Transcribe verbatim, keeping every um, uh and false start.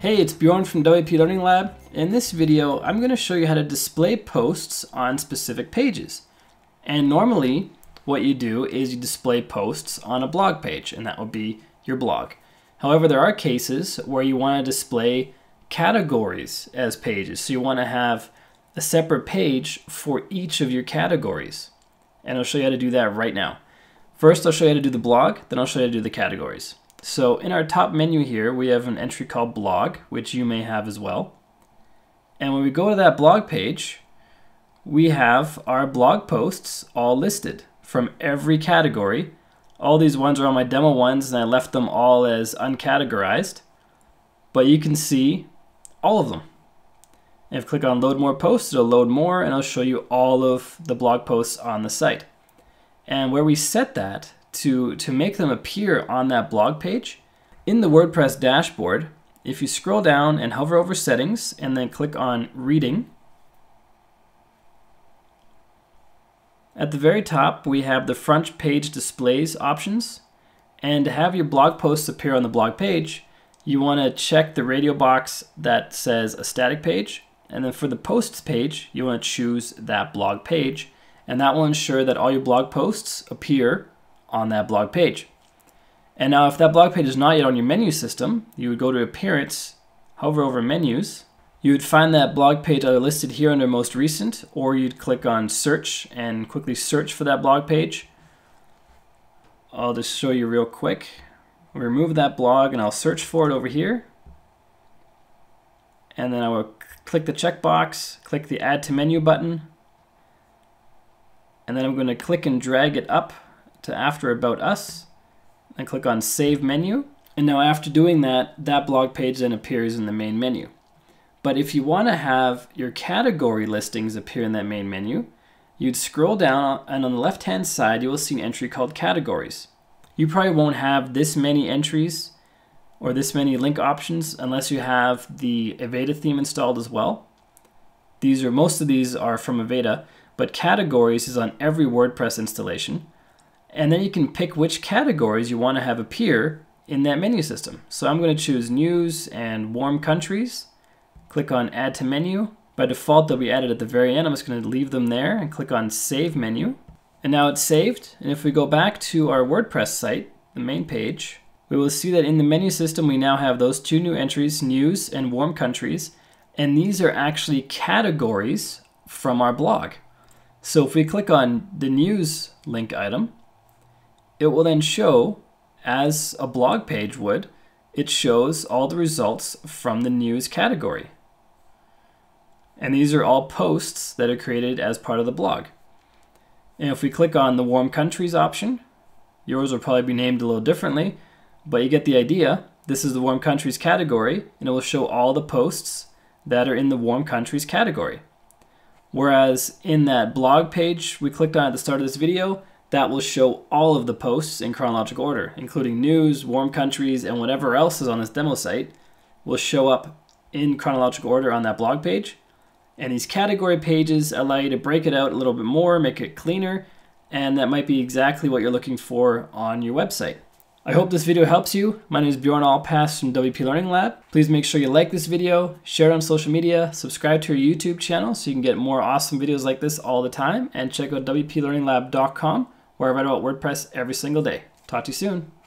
Hey, it's Bjorn from W P Learning Lab. In this video, I'm going to show you how to display posts on specific pages. And normally, what you do is you display posts on a blog page, and that would be your blog. However, there are cases where you want to display categories as pages. So you want to have a separate page for each of your categories. And I'll show you how to do that right now. First, I'll show you how to do the blog, then I'll show you how to do the categories. So in our top menu here, we have an entry called blog, which you may have as well. And when we go to that blog page, we have our blog posts all listed from every category. All these ones are all my demo ones, and I left them all as uncategorized. But you can see all of them. And if I click on load more posts, it'll load more, and I'll show you all of the blog posts on the site. And where we set that To, to make them appear on that blog page, in the WordPress dashboard, if you scroll down and hover over settings and then click on reading, at the very top we have the front page displays options. And to have your blog posts appear on the blog page, you want to check the radio box that says a static page, and then for the posts page you want to choose that blog page, and that will ensure that all your blog posts appear on that blog page. And now if that blog page is not yet on your menu system, you would go to Appearance, hover over Menus, you would find that blog page either listed here under Most Recent, or you'd click on Search and quickly search for that blog page. I'll just show you real quick. Remove that blog and I'll search for it over here. And then I will click the checkbox, click the Add to Menu button, and then I'm going to click and drag it up to after About Us, and click on Save Menu. And now after doing that, that blog page then appears in the main menu. But if you want to have your category listings appear in that main menu, you'd scroll down, and on the left hand side you will see an entry called Categories. You probably won't have this many entries or this many link options unless you have the Aveda theme installed as well. These are, most of these are from Aveda, but Categories is on every WordPress installation. And then you can pick which categories you want to have appear in that menu system. So I'm going to choose News and Warm Countries. Click on Add to Menu. By default, they'll be added at the very end. I'm just going to leave them there and click on Save Menu. And now it's saved. And if we go back to our WordPress site, the main page, we will see that in the menu system we now have those two new entries, News and Warm Countries. And these are actually categories from our blog. So if we click on the News link item, it will then show, as a blog page would, it shows all the results from the news category. And these are all posts that are created as part of the blog. And if we click on the Warm Countries option, yours will probably be named a little differently, but you get the idea. This is the Warm Countries category, and it will show all the posts that are in the Warm Countries category. Whereas in that blog page we clicked on at the start of this video, that will show all of the posts in chronological order, including news, warm countries, and whatever else is on this demo site will show up in chronological order on that blog page. And these category pages allow you to break it out a little bit more, make it cleaner, and that might be exactly what you're looking for on your website. I hope this video helps you. My name is Bjorn Alpass from W P Learning Lab. Please make sure you like this video, share it on social media, subscribe to our YouTube channel so you can get more awesome videos like this all the time, and check out W P Learning Lab dot com. where I write about WordPress every single day. Talk to you soon.